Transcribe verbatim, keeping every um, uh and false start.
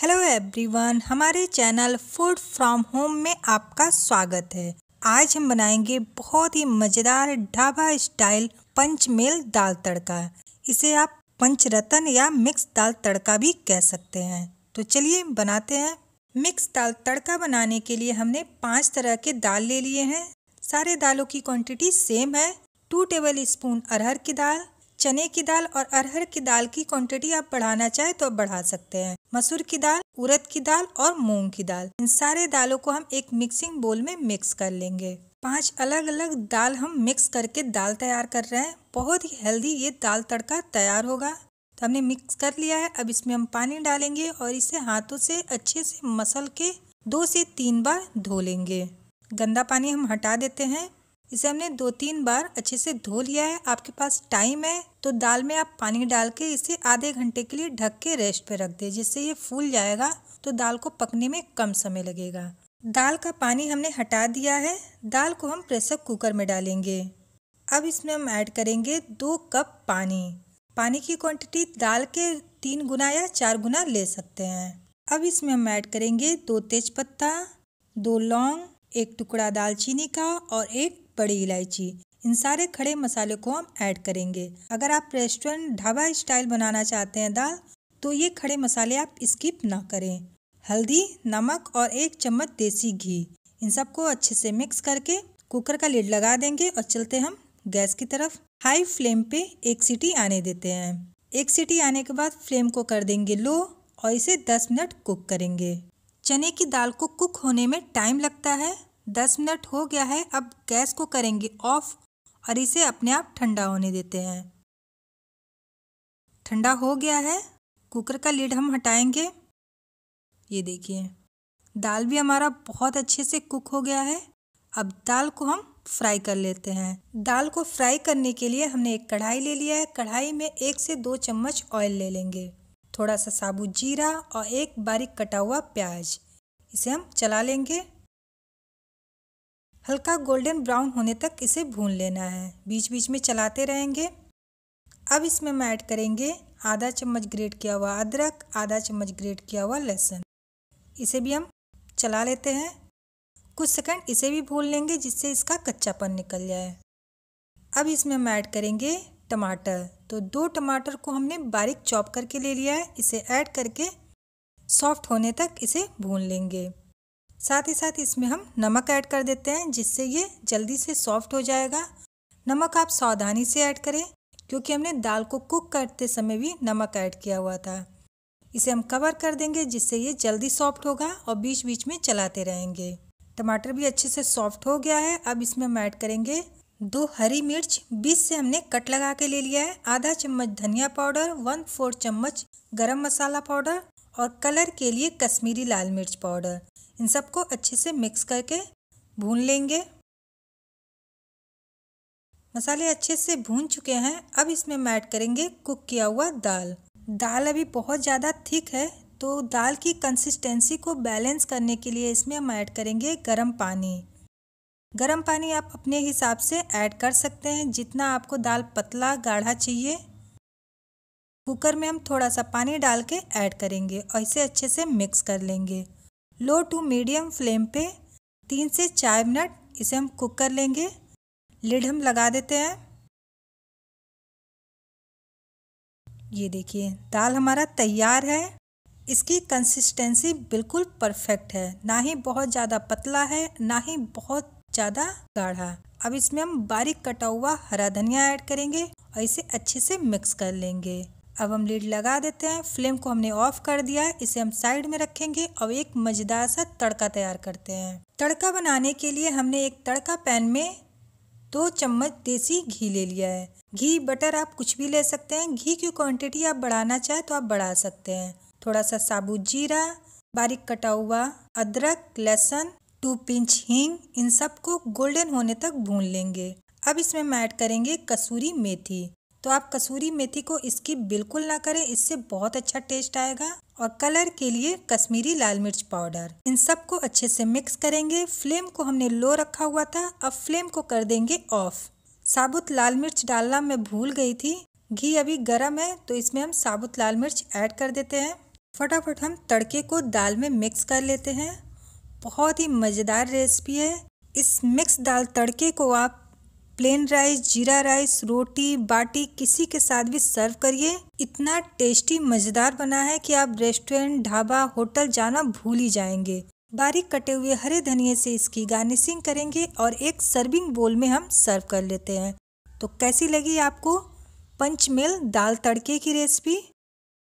Hello everyone, हमारे channel food from home में आपका स्वागत है। आज हम बनाएंगे बहुत ही मज़ेदार ढाबा स्टाइल पंचमेल दाल तड़का। इसे आप पंचरत्न या मिक्स दाल तड़का भी कह सकते हैं। तो चलिए बनाते हैं। मिक्स दाल तड़का बनाने के लिए हमने पांच तरह के दाल ले लिए हैं। सारे दालों की क्वांटिटी सेम है। टू टेबल स्पून अरहर की दाल, चने की दाल और अरहर की दाल की क्वांटिटी आप बढ़ाना चाहे तो बढ़ा सकते हैं। मसूर की दाल, उड़द की दाल और मूंग की दाल, इन सारे दालों को हम एक मिक्सिंग बोल में मिक्स कर लेंगे। पांच अलग अलग दाल हम मिक्स करके दाल तैयार कर रहे हैं। बहुत ही हेल्दी ये दाल तड़का तैयार होगा। तो हमने मिक्स कर लिया है। अब इसमें हम पानी डालेंगे और इसे हाथों से अच्छे से मसल के दो से तीन बार धो लेंगे। गंदा पानी हम हटा देते हैं। इसे हमने दो तीन बार अच्छे से धो लिया है। आपके पास टाइम है तो दाल में आप पानी डाल के इसे आधे घंटे के लिए ढक के रेस्ट पे रख दें, जिससे ये फूल जाएगा तो दाल को पकने में कम समय लगेगा। दाल का पानी हमने हटा दिया है। दाल को हम प्रेशर कुकर में डालेंगे। अब इसमें हम ऐड करेंगे दो कप पानी। पानी की क्वांटिटी दाल के तीन गुना या चार गुना ले सकते हैं। अब इसमें हम ऐड करेंगे दो तेज पत्ता, दो लौंग, एक टुकड़ा दालचीनी का और एक बड़ी इलायची। इन सारे खड़े मसाले को हम ऐड करेंगे। अगर आप रेस्टोरेंट ढाबा स्टाइल बनाना चाहते हैं दाल, तो ये खड़े मसाले आप स्किप ना करें। हल्दी, नमक और एक चम्मच देसी घी, इन सबको अच्छे से मिक्स करके कुकर का लिड लगा देंगे और चलते हम गैस की तरफ। हाई फ्लेम पे एक सीटी आने देते हैं। एक सीटी आने के बाद फ्लेम को कर देंगे लो और इसे दस मिनट कुक करेंगे। चने की दाल को कुक होने में टाइम लगता है। दस मिनट हो गया है। अब गैस को करेंगे ऑफ और इसे अपने आप ठंडा होने देते हैं। ठंडा हो गया है। कुकर का लिड हम हटाएंगे। ये देखिए, दाल भी हमारा बहुत अच्छे से कुक हो गया है। अब दाल को हम फ्राई कर लेते हैं। दाल को फ्राई करने के लिए हमने एक कढ़ाई ले लिया है। कढ़ाई में एक से दो चम्मच ऑयल ले लेंगे, थोड़ा सा साबुत जीरा और एक बारीक कटा हुआ प्याज। इसे हम चला लेंगे। हल्का गोल्डन ब्राउन होने तक इसे भून लेना है। बीच बीच में चलाते रहेंगे। अब इसमें हम ऐड करेंगे आधा चम्मच ग्रेट किया हुआ अदरक, आधा चम्मच ग्रेट किया हुआ लहसुन। इसे भी हम चला लेते हैं। कुछ सेकंड इसे भी भून लेंगे, जिससे इसका कच्चापन निकल जाए। अब इसमें हम ऐड करेंगे टमाटर। तो दो टमाटर को हमने बारीक चॉप करके ले लिया है। इसे ऐड करके सॉफ्ट होने तक इसे भून लेंगे। साथ ही साथ इसमें हम नमक ऐड कर देते हैं, जिससे ये जल्दी से सॉफ्ट हो जाएगा। नमक आप सावधानी से ऐड करें, क्योंकि हमने दाल को कुक करते समय भी नमक ऐड किया हुआ था। इसे हम कवर कर देंगे, जिससे ये जल्दी सॉफ्ट होगा और बीच बीच में चलाते रहेंगे। टमाटर भी अच्छे से सॉफ्ट हो गया है। अब इसमें हम ऐड करेंगे दो हरी मिर्च, बीस से हमने कट लगा के ले लिया है, आधा चम्मच धनिया पाउडर, वन फोर्थ चम्मच गरम मसाला पाउडर और कलर के लिए कश्मीरी लाल मिर्च पाउडर। इन सबको अच्छे से मिक्स करके भून लेंगे। मसाले अच्छे से भून चुके हैं। अब इसमें हम ऐड करेंगे कुक किया हुआ दाल। दाल अभी बहुत ज़्यादा थिक है, तो दाल की कंसिस्टेंसी को बैलेंस करने के लिए इसमें हम ऐड करेंगे गरम पानी। गरम पानी आप अपने हिसाब से ऐड कर सकते हैं, जितना आपको दाल पतला गाढ़ा चाहिए। कुकर में हम थोड़ा सा पानी डाल के ऐड करेंगे और इसे अच्छे से मिक्स कर लेंगे। लो टू मीडियम फ्लेम पे तीन से चार मिनट इसे हम कुक कर लेंगे। लिड हम लगा देते हैं। ये देखिए, दाल हमारा तैयार है। इसकी कंसिस्टेंसी बिल्कुल परफेक्ट है, ना ही बहुत ज़्यादा पतला है, ना ही बहुत ज़्यादा गाढ़ा। अब इसमें हम बारीक कटा हुआ हरा धनिया ऐड करेंगे और इसे अच्छे से मिक्स कर लेंगे। अब हम लीड लगा देते हैं। फ्लेम को हमने ऑफ कर दिया है। इसे हम साइड में रखेंगे और एक मज़ेदार सा तड़का तैयार करते हैं। तड़का बनाने के लिए हमने एक तड़का पैन में दो चम्मच देसी घी ले लिया है। घी, बटर आप कुछ भी ले सकते हैं। घी की क्वांटिटी आप बढ़ाना चाहे तो आप बढ़ा सकते हैं। थोड़ा सा साबुत जीरा, बारीक कटा हुआ अदरक, लहसुन, टू पिंच हींग, इन सबको गोल्डन होने तक भून लेंगे। अब इसमें हम ऐड करेंगे कसूरी मेथी। तो आप कसूरी मेथी को इसकी बिल्कुल ना करें, इससे बहुत अच्छा टेस्ट आएगा। और कलर के लिए कश्मीरी लाल मिर्च पाउडर। इन सबको अच्छे से मिक्स करेंगे। फ्लेम को हमने लो रखा हुआ था, अब फ्लेम को कर देंगे ऑफ। साबुत लाल मिर्च डालना मैं भूल गई थी। घी अभी गर्म है, तो इसमें हम साबुत लाल मिर्च ऐड कर देते हैं। फटाफट हम तड़के को दाल में मिक्स कर लेते हैं। बहुत ही मज़ेदार रेसिपी है। इस मिक्स दाल तड़के को आप प्लेन राइस, जीरा राइस, रोटी, बाटी किसी के साथ भी सर्व करिए। इतना टेस्टी मज़ेदार बना है कि आप रेस्टोरेंट, ढाबा, होटल जाना भूल ही जाएंगे। बारीक कटे हुए हरे धनिए से इसकी गार्निशिंग करेंगे और एक सर्विंग बोल में हम सर्व कर लेते हैं। तो कैसी लगी आपको पंचमेल दाल तड़के की रेसिपी?